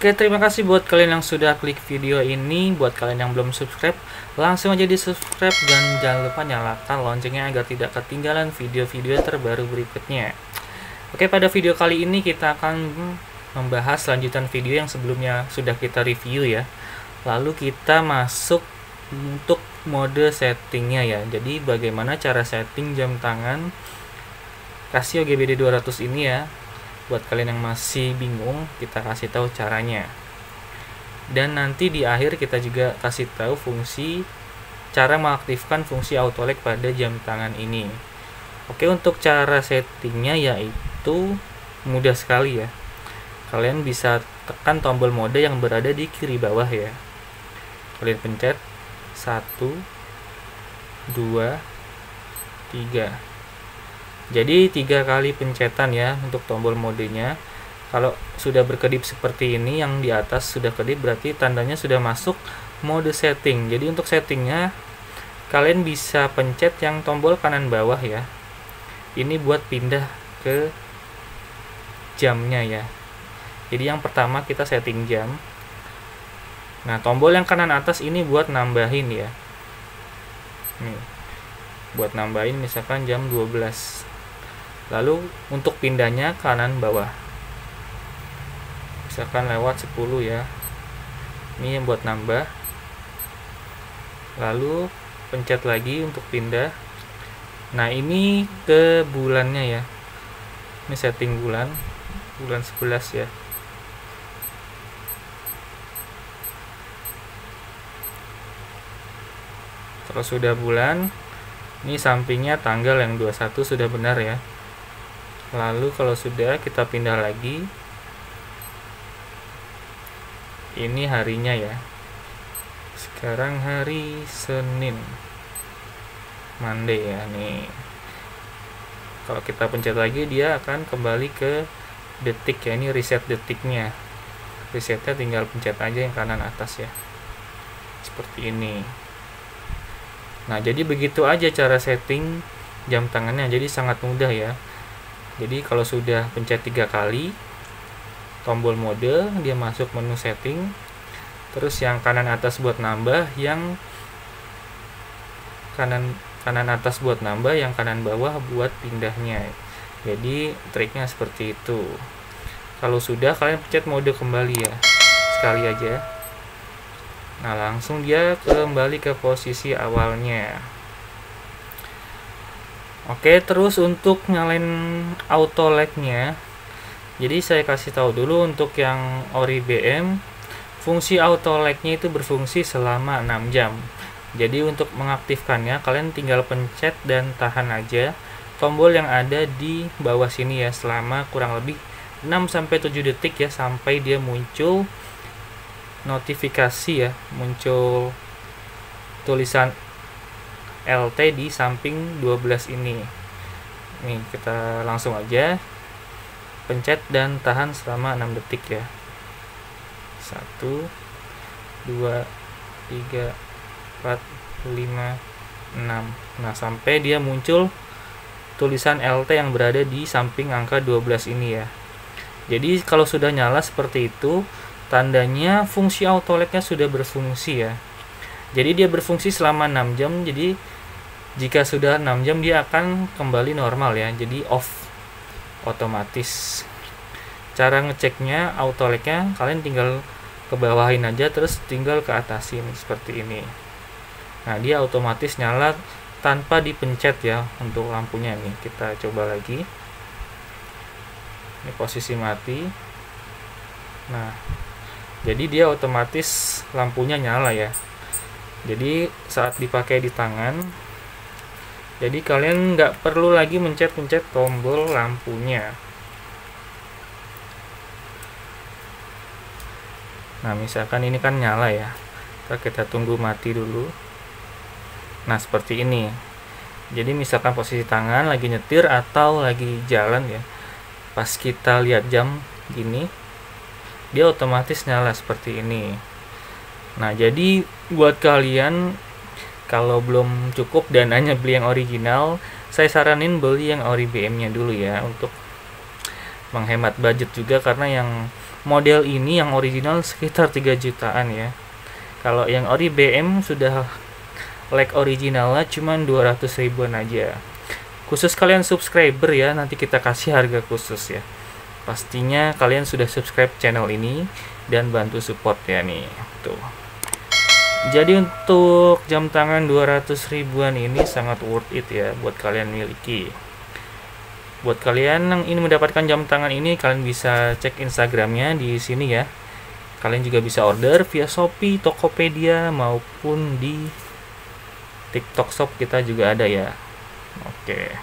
Oke, terima kasih buat kalian yang sudah klik video ini. Buat kalian yang belum subscribe, langsung aja di subscribe dan jangan lupa nyalakan loncengnya agar tidak ketinggalan video-video terbaru berikutnya. Oke, pada video kali ini kita akan membahas lanjutan video yang sebelumnya sudah kita review ya. Lalu kita masuk untuk mode settingnya ya. Jadi bagaimana cara setting jam tangan Casio GBD-200 ini ya. Buat kalian yang masih bingung, kita kasih tahu caranya. Dan nanti di akhir kita juga kasih tahu fungsi cara mengaktifkan fungsi auto lag pada jam tangan ini. Oke, untuk cara settingnya yaitu mudah sekali ya. Kalian bisa tekan tombol mode yang berada di kiri bawah ya. Kalian pencet 1, 2, 3. Jadi 3 kali pencetan ya untuk tombol modenya. Kalau sudah berkedip seperti ini, yang di atas sudah kedip berarti tandanya sudah masuk mode setting. Jadi untuk settingnya kalian bisa pencet yang tombol kanan bawah ya. Ini buat pindah ke jamnya ya. Jadi yang pertama kita setting jam. Nah, tombol yang kanan atas ini buat nambahin ya. Nih, buat nambahin misalkan jam 12. Lalu untuk pindahnya kanan bawah, misalkan lewat 10 ya, ini yang buat nambah. Lalu pencet lagi untuk pindah. Nah, ini ke bulannya ya, ini setting bulan 11 ya. Terus sudah bulan, ini sampingnya tanggal yang 21 sudah benar ya. Lalu kalau sudah, kita pindah lagi. Ini harinya ya. Sekarang hari Senin, Monday ya nih. Kalau kita pencet lagi, dia akan kembali ke detik ya. Ini reset detiknya. Resetnya tinggal pencet aja yang kanan atas ya. Seperti ini. Nah, jadi begitu aja cara setting jam tangannya. Jadi sangat mudah ya. Jadi kalau sudah pencet 3 kali tombol mode, dia masuk menu setting. Terus yang kanan atas buat nambah, yang kanan atas buat nambah, yang kanan bawah buat pindahnya. Jadi triknya seperti itu. Kalau sudah, kalian pencet mode kembali ya, sekali aja. Nah, langsung dia kembali ke posisi awalnya. Oke, terus untuk nyalain auto lag-nya, jadi saya kasih tahu dulu untuk yang ori BM, fungsi auto lag-nya itu berfungsi selama 6 jam. Jadi untuk mengaktifkannya, kalian tinggal pencet dan tahan aja tombol yang ada di bawah sini ya, selama kurang lebih 6-7 detik ya, sampai dia muncul notifikasi ya, muncul tulisan LT di samping 12 ini. Nih, kita langsung aja pencet dan tahan selama 6 detik ya. 1, 2, 3, 4, 5, 6. Nah, sampai dia muncul tulisan LT yang berada di samping angka 12 ini ya. Jadi kalau sudah nyala seperti itu, tandanya fungsi auto lag-nya sudah berfungsi ya. Jadi dia berfungsi selama 6 jam. Jadi jika sudah 6 jam, dia akan kembali normal ya. Jadi off otomatis. Cara ngeceknya auto lag-nya, kalian tinggal kebawahin aja, terus tinggal ke atasin seperti ini. Nah, dia otomatis nyala tanpa dipencet ya untuk lampunya nih. Kita coba lagi. Ini posisi mati. Nah, jadi dia otomatis lampunya nyala ya. Jadi saat dipakai di tangan, jadi kalian nggak perlu lagi mencet-mencet tombol lampunya. Nah, misalkan ini kan nyala ya, kita tunggu mati dulu. Nah, seperti ini. Jadi misalkan posisi tangan lagi nyetir atau lagi jalan ya, pas kita lihat jam gini, dia otomatis nyala seperti ini. Nah, jadi buat kalian kalau belum cukup dananya beli yang original, saya saranin beli yang ori BM-nya dulu ya, untuk menghemat budget juga, karena yang model ini yang original sekitar 3 jutaan ya. Kalau yang ori BM sudah like originalnya cuman 200 ribuan aja. Khusus kalian subscriber ya, nanti kita kasih harga khusus ya. Pastinya kalian sudah subscribe channel ini dan bantu support ya nih. Tuh. Jadi untuk jam tangan 200 ribuan ini sangat worth it ya buat kalian miliki. Buat kalian yang ingin mendapatkan jam tangan ini, kalian bisa cek Instagramnya di sini ya. Kalian juga bisa order via Shopee, Tokopedia, maupun di TikTok Shop kita juga ada ya. Oke,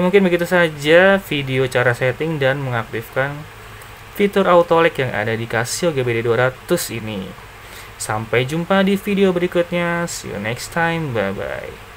mungkin begitu saja video cara setting dan mengaktifkan fitur auto lock yang ada di Casio GBD-200 ini. Sampai jumpa di video berikutnya. See you next time. Bye-bye.